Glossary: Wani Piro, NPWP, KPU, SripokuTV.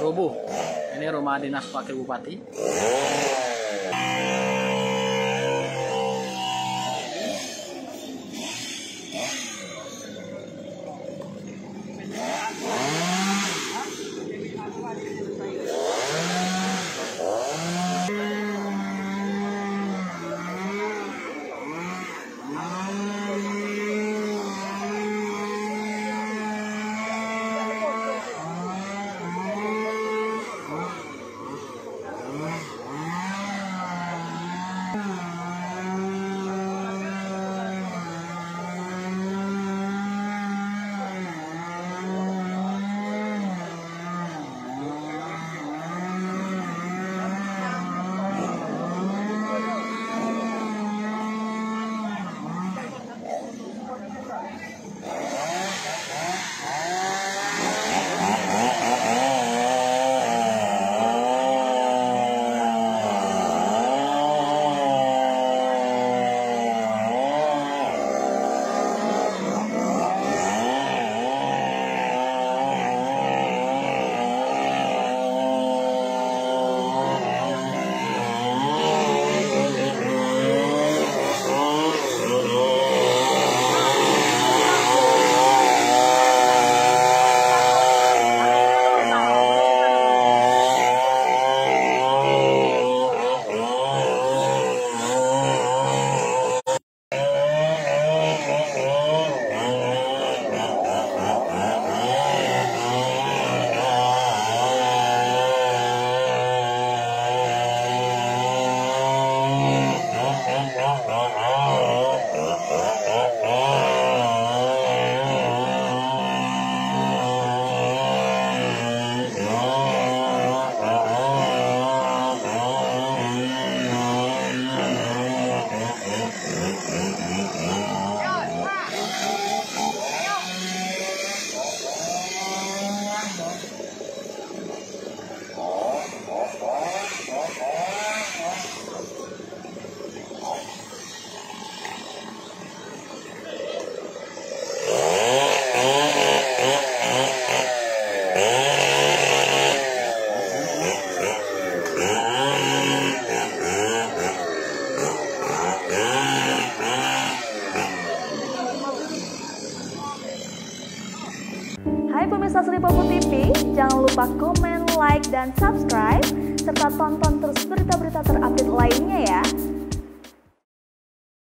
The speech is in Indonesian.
Rubuh. Ini rumah dinas Wakil Bupati. Hai pemirsa Sripoku TV, jangan lupa komen, like, dan subscribe, serta tonton terus berita-berita terupdate lainnya ya.